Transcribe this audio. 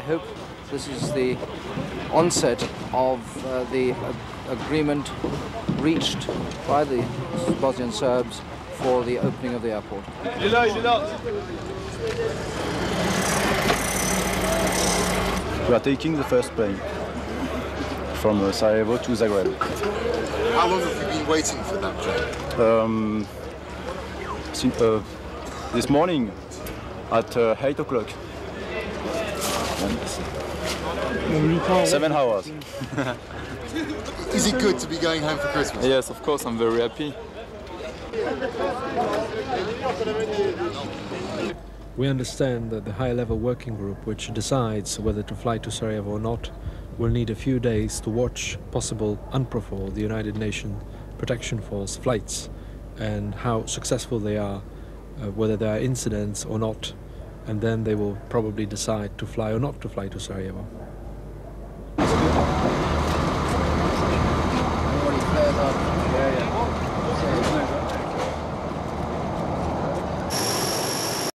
I hope this is the onset of the agreement reached by the Bosnian Serbs for the opening of the airport. We are taking the first plane from Sarajevo to Zagreb. How long have you been waiting for that train? This morning at 8 o'clock. 7 hours. Is it good to be going home for Christmas? Yes, of course, I'm very happy. We understand that the high-level working group, which decides whether to fly to Sarajevo or not, will need a few days to watch possible UNPROFOR, the United Nations Protection Force, flights, and how successful they are, whether there are incidents or not, and then they will probably decide to fly or not to fly to Sarajevo.